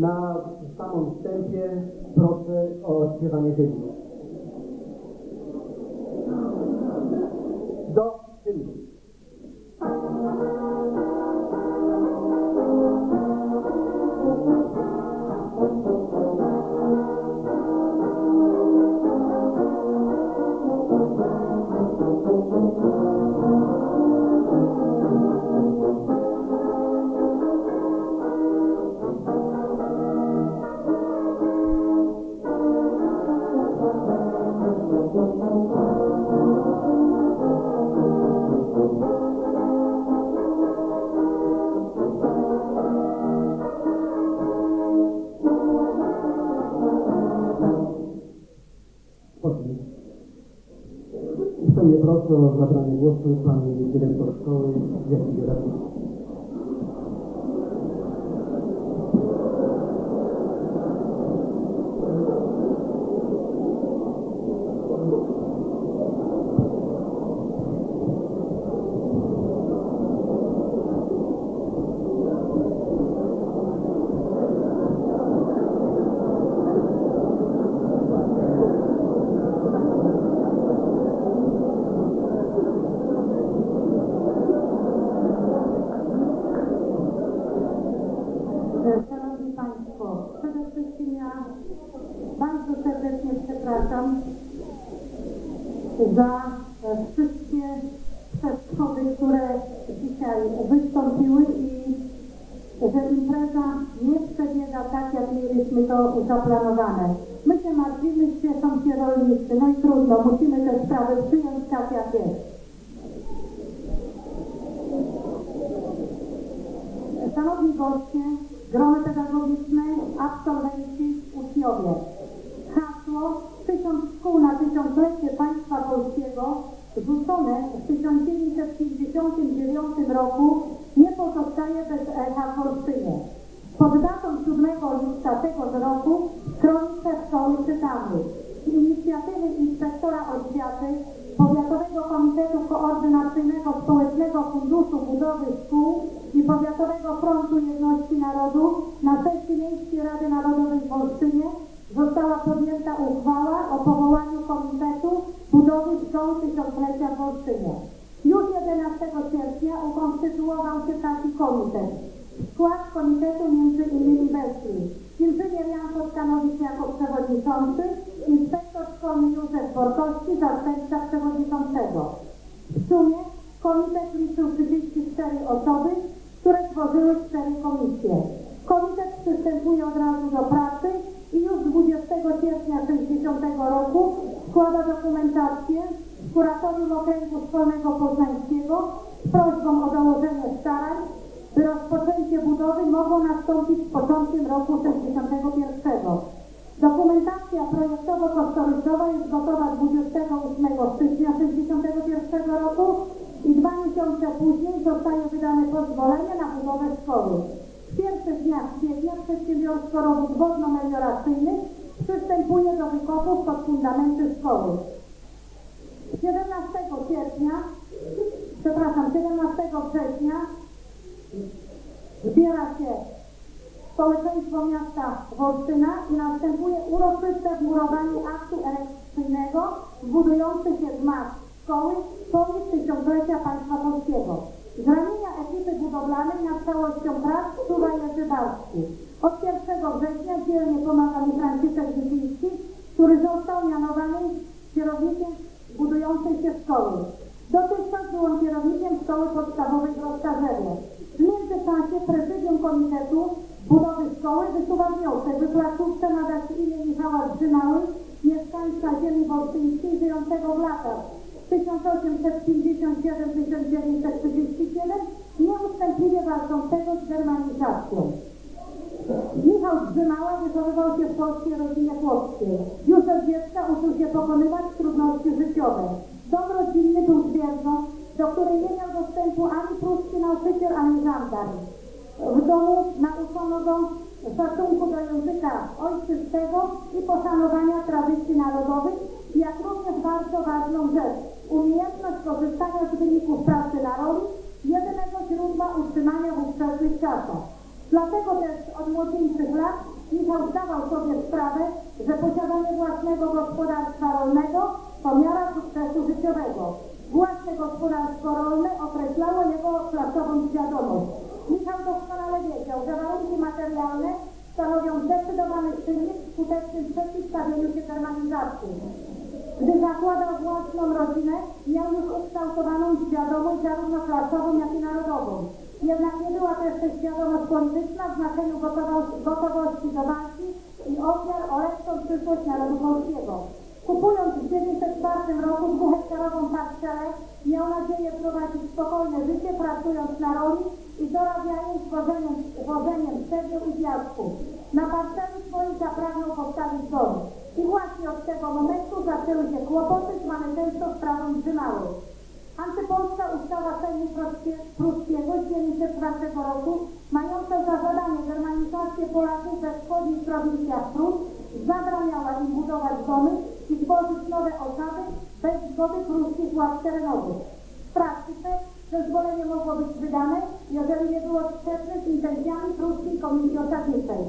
Na samym wstępie proszę o śpiewanie hymnu. Do hymnu. Proszę o zabranie głosu pani dyrektor szkoły Jadwiga Radkiewicz. Za wszystkie przeszkody, które dzisiaj wystąpiły i że impreza nie przebiega tak, jak mieliśmy to zaplanowane. My się martwimy, że są się rolnicy, no i trudno, musimy te sprawy przyjąć tak, jak jest. Szanowni goście, grono pedagogiczne, absolwenci, uczniowie. Hasło 1000 szkół na tysiąclecie państwa polskiego, rzucone w 1959 roku, nie pozostaje bez echa w Wolsztynie. Pod datą 7 lipca tegoż roku w kronice szkoły czytamy: z inicjatywy inspektora oświaty, Powiatowego Komitetu Koordynacyjnego Społecznego Funduszu Budowy Szkół i Powiatowego Frontu Jedności Narodu na sesji Miejskiej Rady Narodowej w Wolsztynie została podjęta uchwała o powołaniu Komitetu Budowy Szkoły Tysiąclecia w Wolsztynie. Już 11 sierpnia ukonstytuował się taki komitet. W skład komitetu m.in. weszli inżynier Jan Koskanowicz jako przewodniczący, inspektor szkolny Józef Borkowski, zastępca przewodniczącego. W sumie komitet liczył 34 osoby, które tworzyły 4 komisje. Komitet przystępuje od razu do pracy i już 20 sierpnia 60 roku składa dokumentację Kuratorium Okręgu Szkolnego Poznańskiego z prośbą o dołożenie starań, by rozpoczęcie budowy mogło nastąpić z początkiem roku 1961. Dokumentacja projektowo-kosztorysowa jest gotowa 28 stycznia 1961 roku i 2 miesiące później zostaje wydane pozwolenie na budowę szkoły. W pierwszych dniach kwietnia przedsiębiorstwo robót wodno-melioracyjnych przystępuje do wykopów pod fundamenty szkoły. 17 września zbiera się społeczeństwo miasta Wolsztyna i następuje uroczyste wmurowanie aktu elekcyjnego budujący się z mas szkoły pomnik tysiąclecia państwa polskiego. Z ramienia ekipy budowlanej nad całością prac czuwa Jerzy Balski. Od 1 września dzielnie pomaga mi Franciszek Wiliński, który został mianowany kierownikiem budującej się szkoły. Dotychczas był on kierownikiem szkoły podstawowej w Rozkarzewie. W międzyczasie prezydium komitetu budowy szkoły wysuwa wniosek, by placówce nadać imię Michała Drzymały, mieszkańca ziemi wolsztyńskiej żyjącego w latach 1857–1937, nieustępliwie walczącego z germanizacją. Michał Drzymała wychowywał się w polskiej rodzinie chłopskiej. Już od dziecka uczył się pokonywać trudności życiowe. Dom rodzinny był twierdzą, do której nie miał dostępu ani pruski nauczyciel, ani żandarm. W domu nauczono go szacunku do języka ojczystego i poszanowania tradycji narodowych, jak również bardzo ważną rzecz, umiejętność korzystania z wyników pracy narodu, jedynego źródła utrzymania w ówczesnych czasach. Dlatego też od młodzieńczych lat Michał zdawał sobie sprawę, że posiadanie własnego gospodarstwa rolnego to miara sukcesu życiowego. Własne gospodarstwo rolne określało jego klasową świadomość. Michał doskonale wiedział, że warunki materialne stanowią zdecydowany czynnik w skutecznym przeciwstawieniu się germanizacji. Gdy zakładał własną rodzinę, miał już ukształtowaną świadomość zarówno klasową, jak i narodową. Jednak nie była też świadomość polityczna w znaczeniu gotowości do walki i ofiar o lepszą przyszłość narodu polskiego. Kupując w 1904 roku 2-hektarową parcelę, miał nadzieję prowadzić spokojne życie, pracując na roli i dorabiając wodzeniem cegieł i piasku. Na parceli swoim zapragnął powstawić dom. I właśnie od tego momentu zaczęły się kłopoty zwane często sprawą Drzymały. Antypolska ustawa Sejmu Pruskiego z 1904 roku, mająca za zadanie germanizację Polaków we wschodnich prowincjach Prus, zabraniała im budować domy i tworzyć nowe osady bez zgody pruskich władz terenowych. W praktyce zezwolenie mogło być wydane, jeżeli nie było sprzeczne z intencjami pruskiej komisji osadniczej.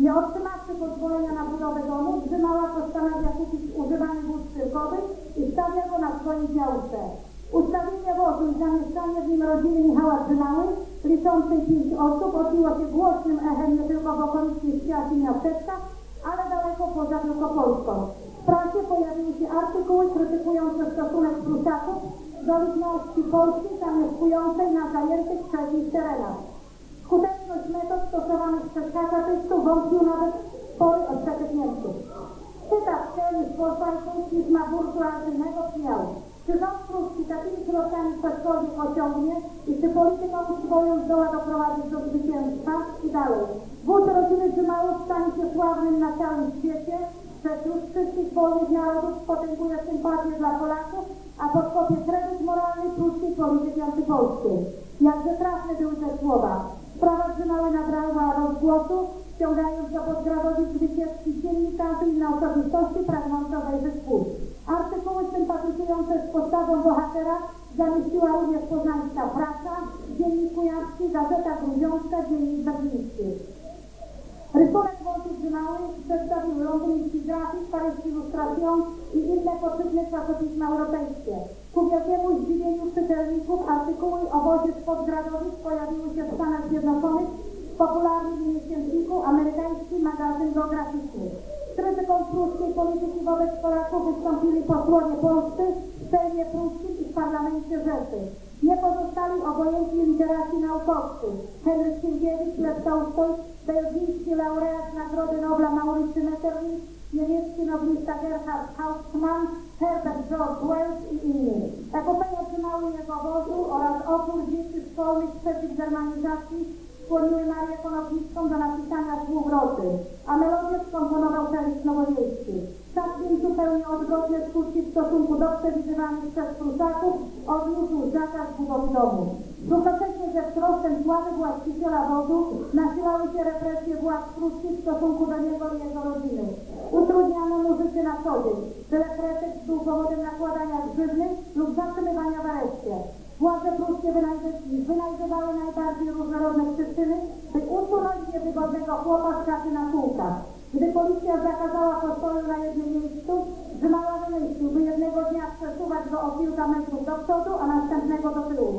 Nie otrzymawszy pozwolenia na budowę domu, Drzymała postanawia kupić używany wóz cyrkowy i stawia go na swoim działce. Ustawienie wozu i zamieszczanie w nim rodziny Michała Drzymały, liczącej 5 osób, odbiło się głośnym echem nie tylko w okolicznych wsiach i miasteczkach, ale daleko poza Wielkopolską. W prasie pojawiły się artykuły krytykujące stosunek Prusaków do ludności Polski zamieszkującej na zajętych przez nich terenach. Skuteczność metod stosowanych przez katechetów wątpił nawet spory odsetek Niemców. Cytat celny z posłańców burtulacyjnego śmiał. Czy rząd pruski takimi środkami cokolwiek osiągnie i czy polityką swoją zdoła doprowadzić do zwycięstwa i dalej. Wódz rodziny Drzymały stanie się sławnym na całym świecie, że wśród wszystkich wolnych narodów potęguje sympatię dla Polaków, a podkopie kredyt moralny pruskiej polityki antypolskiej. Jakże trafne były te słowa. Sprawa Drzymały nabrała rozgłosu, ściągając do podgradowic wycieczki dziennikarzy i na osobistości pragnące obejrzeć wódz. Artykuły sympatyzujące z postawą bohatera zamieściła również poznańska prasa, dziennik kujawski, gazeta grudziącka, dziennik berliński. Rysunek wątku Drzymały przedstawił londyński grafik, paryski ilustracją i inne potrzebne czasopisma europejskie. Ku wielkiemu zdziwieniu czytelników artykuły o wozie z podgradowic pojawiły się w Stanach Zjednoczonych w popularnym miesięczniku amerykański magazyn geograficzny. Z krytyką pruskiej polityki wobec Polaków wystąpili posłowie polscy w Sejmie Pruskim i w Parlamencie Rzeszy. Nie pozostali obojętni literaci naukowcy. Henryk Sienkiewicz, Lech Tolstoj, belgijski laureat Nagrody Nobla Maurycy Metternich, niemiecki noblista Gerhard Kaufmann, Herbert George Welsh i inni. Epopeje trzymały je w obozu oraz opór dzieci szkolnych przeciw germanizacji skłoniły Marię Konopnicką do napisania słów roty, a melodię skomponował Felix Nowowiejski. Czaplin zupełnie odwrotnie skutki w stosunku do przewidywanych przez Prusaków odniósł zakaz budowy domu. Równocześnie ze wzrostem sławy właściciela wozu nasilały się represje władz pruskich w stosunku do niego i jego rodziny. Utrudniano mu życie na co dzień, tyle pretekst był powodem nakładania grzywny lub zatrzymywania w areszcie. Władze pruskie wynajdywały najbardziej różnorodne przyczyny, by usunąć niewygodnego chłopa z kasy na kółkach. Gdy policja zakazała postoju na jednym miejscu, Drzymała wymyślił, by jednego dnia przesuwać go o kilka metrów do przodu, a następnego do tyłu.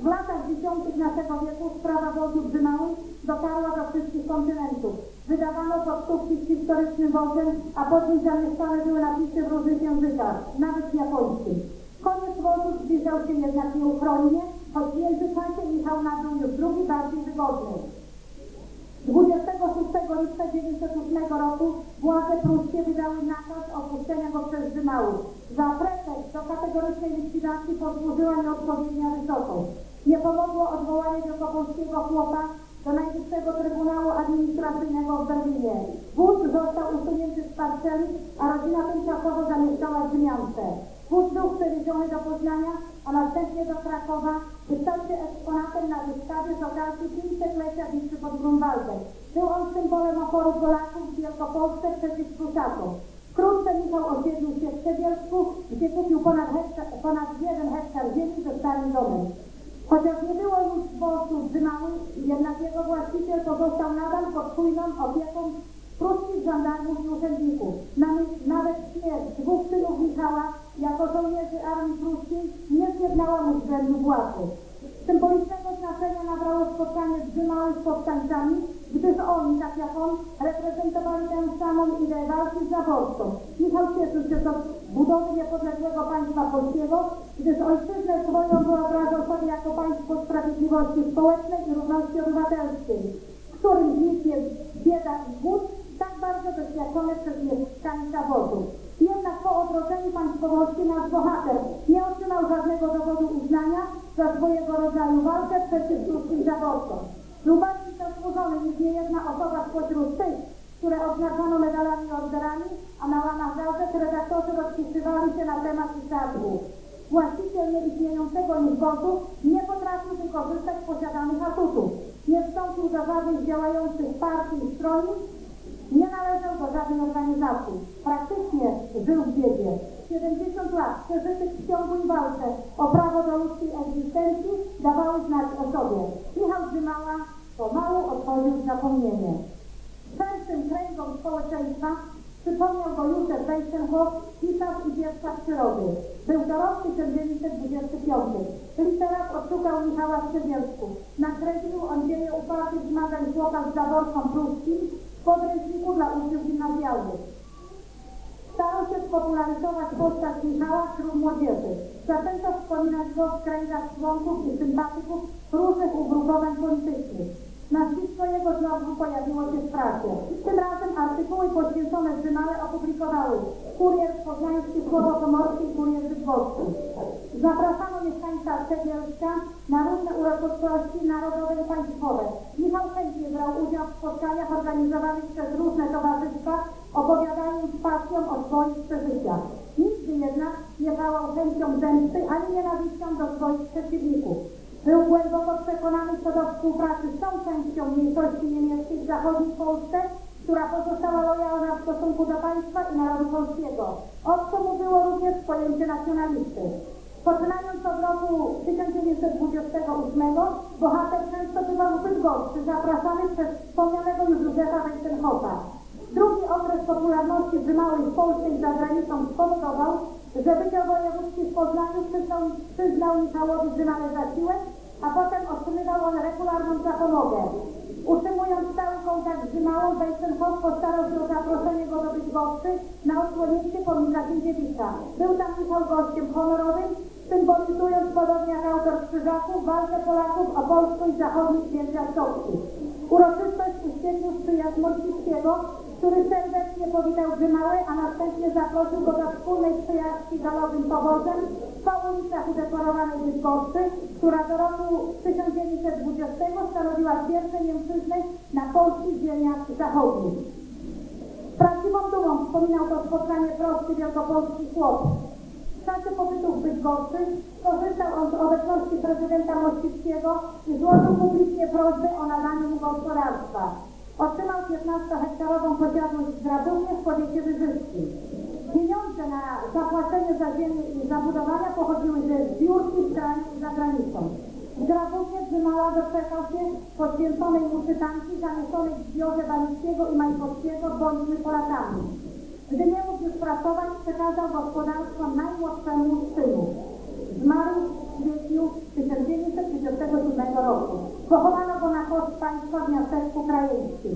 W latach 10. naszego wieku sprawa wozów Drzymały dotarła do wszystkich kontynentów. Wydawano pocztówki z historycznym wozem, a później zamieszczane były napisy w różnych językach, nawet japońskich. Koniec wozów zbliżał się jednak nieuchronnie, choć w międzyczasie Michał nabył już drugi, bardziej wygodny. 26 lipca 1908 roku władze pruskie wydały nakaz opuszczenia go przez Drzymałów. Za pretekst do kategorycznej likwidacji posłużyła nieodpowiednia wysokość. Nie pomogło odwołanie wielkopolskiego chłopa do Najwyższego Trybunału Administracyjnego w Berlinie. Wódz został usunięty z parceli, a rodzina tymczasowo zamieszkała w Rzymiance. Wódz był przewieziony do Poznania, a następnie do Krakowa, by stał się eksponatem na wystawie z okazji 500-lecia bitwy pod Grunwaldem. Był on symbolem oporu Polaków w Wielkopolsce przeciw Prusakom. Wkrótce Michał osiedlił się w Czebiersku, gdzie kupił ponad 1 hektar ziemi ze starym domem. Chociaż nie było już dworców Drzymałych, jednak jego właściciel pozostał nadal pod czujną opieką pruskich żandarmów i urzędników. Nawet śmierć dwóch synów Michała jako żołnierzy armii pruskiej nie zjednała mu względu władzy. Symbolicznego znaczenia nabrało spotkanie Drzymałych z powstańcami, gdyż oni, tak jak on, reprezentowali tę samą ideę walki z zaborcą. Michał cieszył się do budowy niepodległego państwa polskiego, gdyż ojczyznę swoją wyobrażał sobie jako państwo sprawiedliwości społecznej i równości obywatelskiej, w którym zniknie bieda i głód, tak bardzo doświadczone przez mieszkańca wozu. Jednak po odrodzeniu państwowości nasz bohater nie otrzymał żadnego dowodu uznania za swojego rodzaju walkę przeciw ludzkim zaborcom. Był bardziej zasłużony niż niejedna osoba spośród tych, które oznaczano medalami i orderami, a na łamach gazet redaktorzy rozpisywali się na temat i zadług. Właściciel nieistniejącego już wozu nie potrafił wykorzystać posiadanych atutów. Nie wstąpił do żadnych działających partii i stron, nie należał do żadnej organizacji. Praktycznie żył w biedzie. 70 lat przeżytych w ciągu i walce o prawo do ludzkiej egzystencji dawały znać o sobie. Michał Drzymała pomału odchodził w zapomnienie. Szerszym kręgom społeczeństwa przypomniał go Józef Weissenchor, pisarz i dziewczak przyrody. Był dorosły 1925. Literat odszukał Michała w Czebiersku. Nakreślił on dzieje upartych zmagań chłopa z zaborcą pruskim w podręczniku dla uczniów gimnazjalnych. Starał się spopularyzować postać Michała wśród młodzieży. Zaczęto wspominać go w kręgach członków i sympatyków różnych ugrupowań politycznych. Nazwisko jego znowu pojawiło się w prasie. Tym razem artykuły poświęcone Drzymale opublikowały Kurier Poznański, Słowo Pomorskie i Kurier Bydgoski. Zapraszano mieszkańca Czebierska na różne uroczystości narodowe i państwowe. Michał chętnie brał udział w spotkaniach organizowanych przez różne towarzystwa, opowiadając pasją o swoich przeżyciach. Nigdy jednak nie pałał chęcią zemsty ani nienawiścią do swoich przeciwników. Był głęboko przekonany co do współpracy z tą częścią mniejszości niemieckiej w zachodniej Polsce, która pozostała lojalna w stosunku do państwa i narodu polskiego. Obco mu było również pojęcie nacjonalisty. Poczynając od roku 1928, bohater często bywał w Bydgoszczy, zapraszany przez wspomnianego już Józefa Weissenchora. Drugi okres popularności Drzymałych w Polsce i za granicą spowodował, że Wydział Wojewódzki w Poznaniu przyznał Michałowi Drzymale zasiłek, a potem otrzymywał on regularną zapomogę. Utrzymując stały kontakt z Drzymałą, Weissenchor postarał się o zaproszenie go do Bydgoszczy na odsłonięcie pomnika Sienkiewicza. Był tam Michał gościem honorowym, symbolizując podobnie jak autor Krzyżaków walkę Polaków o Polskę i zachodnich ziemiach. Uroczystość uświetnił przyjazd Morskiego, który serdecznie powitał Drzymałę, a następnie zaprosił go do wspólnej przejażdżki galowym powozem po ulicach udekorowanej Wyborcy, która do roku 1920 stanowiła pierwsze Niemczyznę na polskich ziemiach zachodnich. Z prawdziwą dumą wspominał to spotkanie prosty wielkopolski chłop. W czasie pobytu w Bydgoszczy korzystał on z obecności prezydenta Mościckiego i złożył publicznie prośbę o nadanie mu gospodarstwa. Otrzymał 15-hektarową posiadłość w Radównie w powiecie wyżyskim. Pieniądze na zapłacenie za ziemię i zabudowania pochodziły ze zbiórki za granicą. W Radównie Drzymała doczekał się poświęconej mu czytanki zamieszonej w zbiorze Banickiego i Majkowskiego bądźmy Polatami. Gdy nie mógł już pracować, przekazał gospodarstwo najmłodszemu synu. Zmarł w kwietniu 1937 roku. Pochowano go na koszt państwa w miasteczku Krajeńskim.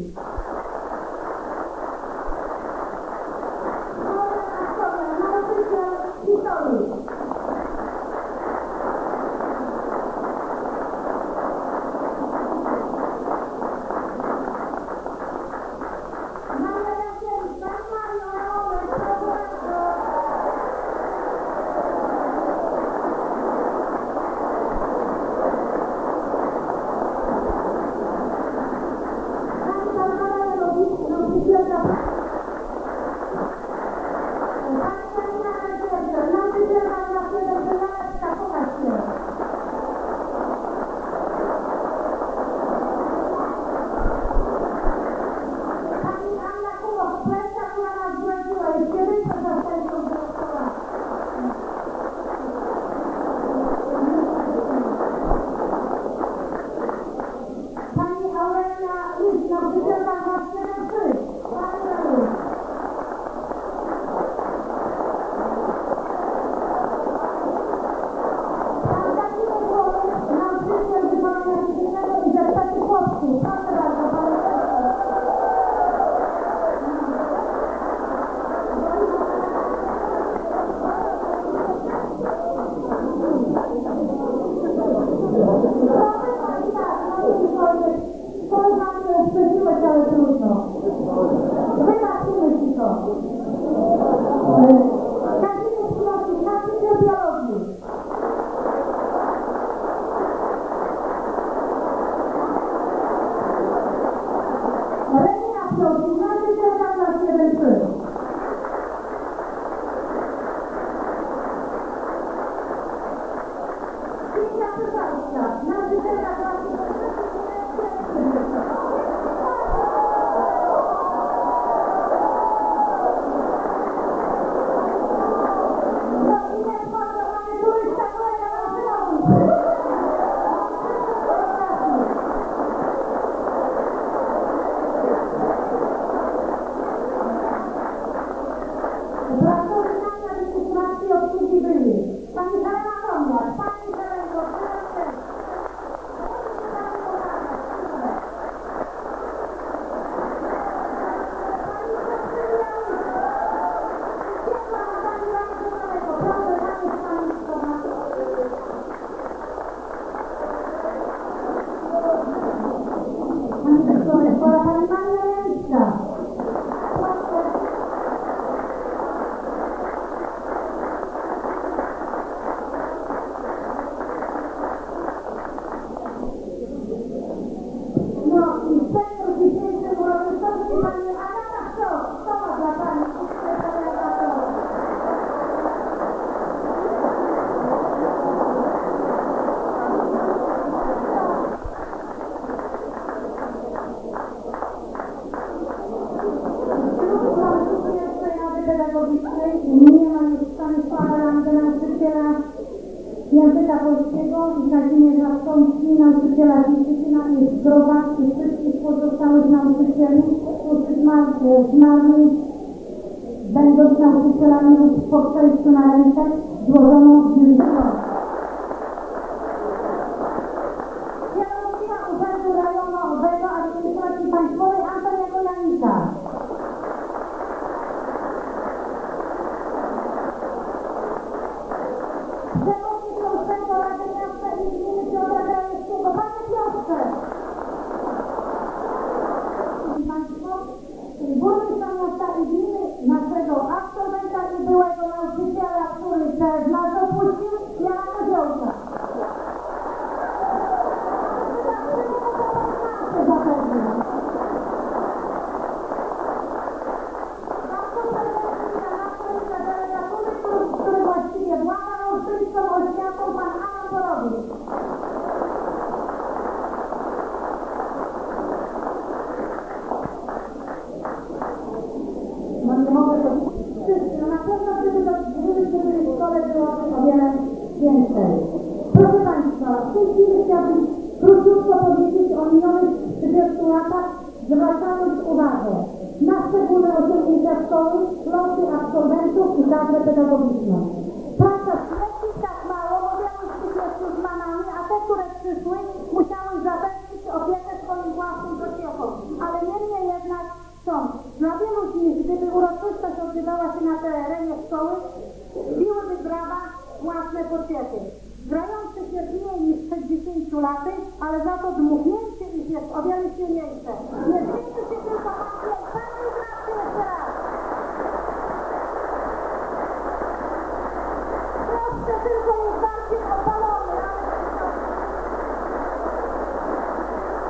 Gracias. Proszę Państwa, w tej chwili chciałabym króciutko powiedzieć o minionych 30 latach, zwracając uwagę na szczególne osiągnięcia szkoły, losy absolwentów i kadrę pedagogiczną. Praca śledzi tak mało mogła być przyszłych z manami, a te, które przyszły, musiały zapewnić opiekę swoim własnym dzieciom. Ale niemniej jednak są. Dla wielu z nich, gdyby uroczystość odbywała się na terenie szkoły, biłyby brawa własne pociechy. Grający się mniej niż przed 10 laty, ale za to dmuchnięcie ich jest o wiele silniejsze. Nie zmieni się tylko papier, papier krawcy jeszcze raz. Proszę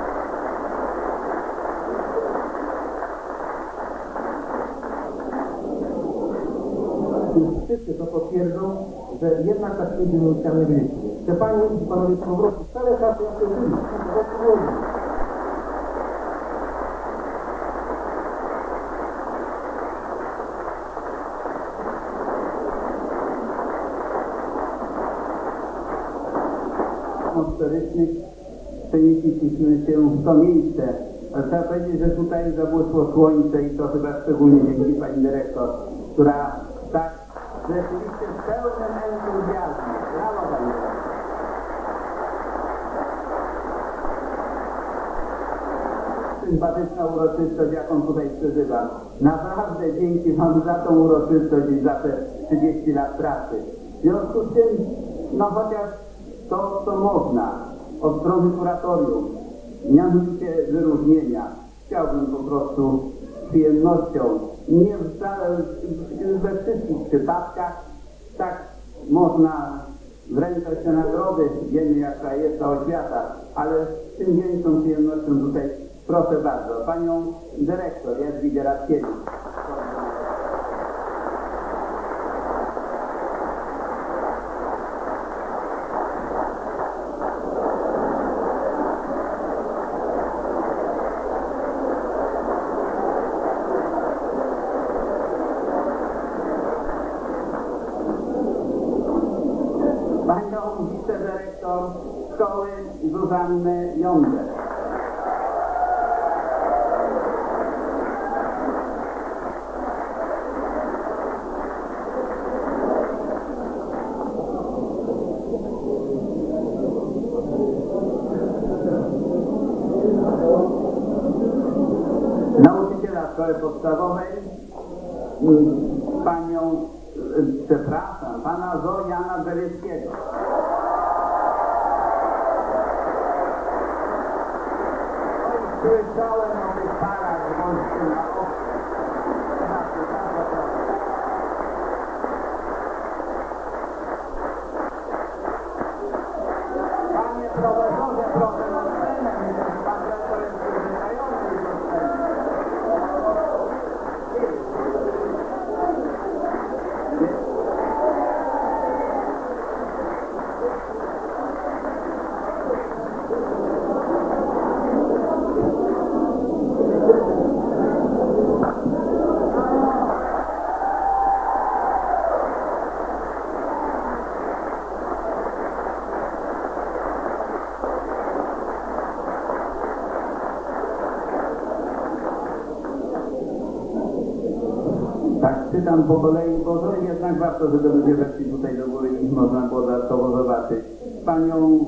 tylko jest bardziej opalony, ale i wszyscy to potwierdzą, że jednak tak nigdy nie chciałem wyjść. Te panie i panowie po prostu wcale czasu jak się wyjść. Atmosferycznych przenieśliśmy się w to miejsce. Ale trzeba powiedzieć, że tutaj zabłysło słońce i to chyba szczególnie dzięki pani dyrektor, która tak rzeczywiście pełnym entuzjazmem. Brawo pani. Sympatyczna uroczystość, jaką tutaj przeżywam. Naprawdę dzięki wam za tą uroczystość i za te 30 lat pracy. W związku z tym, no chociaż to, co można od strony kuratorium, mianowicie wyróżnienia, chciałbym po prostu przyjemnością, nie we wszystkich przypadkach tak można wręczać te nagrody, wiemy jaka jest ta oświata, ale z tym większą przyjemnością tutaj proszę bardzo, panią dyrektor Jadwigę Radkiewicz. Szkoły Zuzanny Jądrę. Nauczyciela szkoły podstawowej panią, przepraszam, pana Zoriana Drzewieckiego. Słyszałem o tych parach z Wolsztyna. Panie profesorze, problem o scenem jest pan to jest przyzwyczajony do sceny. Czytam po kolei, bo to jednak warto, żeby ludzie weszli tutaj do góry i można było dodatkowo zobaczyć. Panią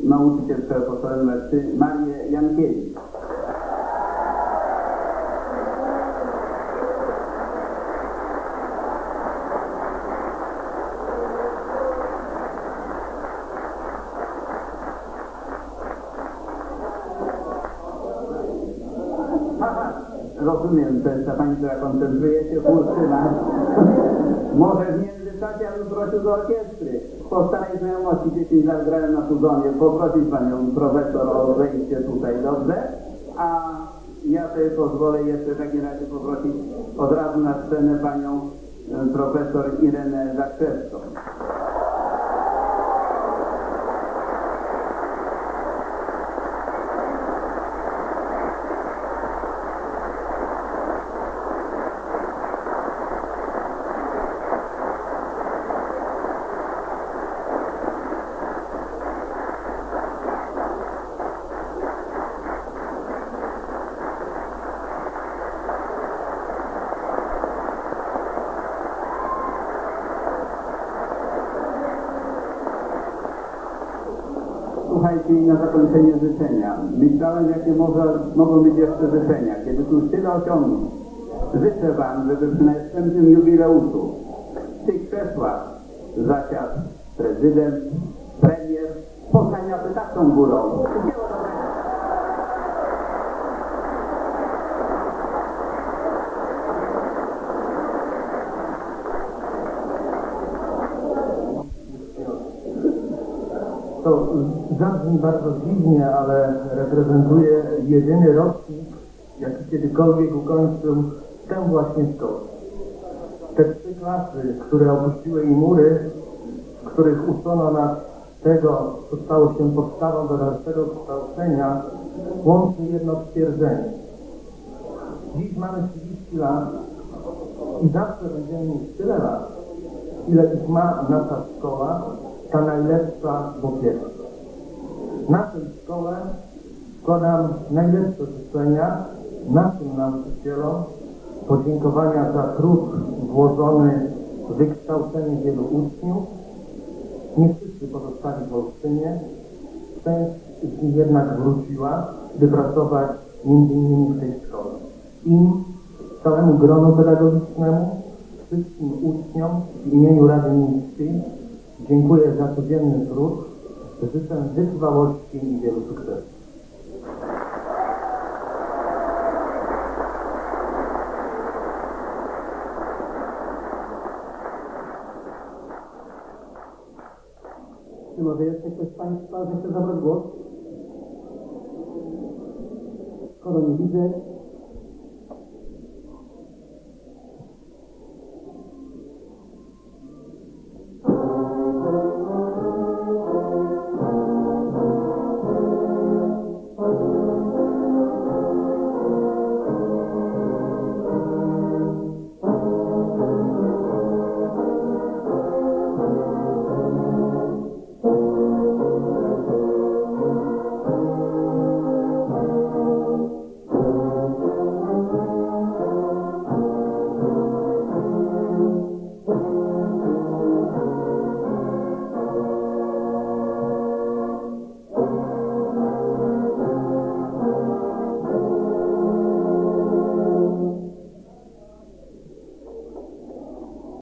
nauczyciel szkoły podstawowej Marię Jankiewicz. Rozumiem, że ta pani, która koncentruje się w Olsztyna. Może w międzyczasie ja bym prosił do orkiestry. Po starej znajomości 10 lat grałem na Sudonie. Poprosić panią profesor o wejście tutaj, dobrze? A ja sobie pozwolę jeszcze w takim razie poprosić od razu na scenę panią profesor Irenę Zakrzewską. posłuchajcie mi na zakończenie życzenia. Myślałem, jakie mogą być jeszcze życzenia. Kiedy tu tyle osiągnął, życzę wam, żeby przy następnym jubileuszu w tych krzesłach zasiadł prezydent, premier, Poznania by taką górą. To zabrzmi bardzo dziwnie, ale reprezentuje jedyny rocznik, jaki kiedykolwiek ukończył tę właśnie szkołę. Te trzy klasy, które opuściły jej mury, w których uczono nas tego, co stało się podstawą do dalszego kształcenia, łączy jedno stwierdzenie. Dziś mamy 30 lat i zawsze będziemy mieć tyle lat, ile ich ma nasza szkoła, ta najlepsza, bo pierwsza. Na tej szkole składam najlepsze życzenia naszym nauczycielom, podziękowania za trud włożony w wykształcenie wielu uczniów. Nie wszyscy pozostali w Wolsztynie. Część z nich jednak wróciła, by pracować m.in. w tej szkole. Im, całemu gronu pedagogicznemu, wszystkim uczniom w imieniu Rady Miejskiej dziękuję za codzienny trud, życzę wytrwałości i wielu sukcesów. Czy może jeszcze ktoś z Państwa zechce zabrać głos? Skoro nie widzę...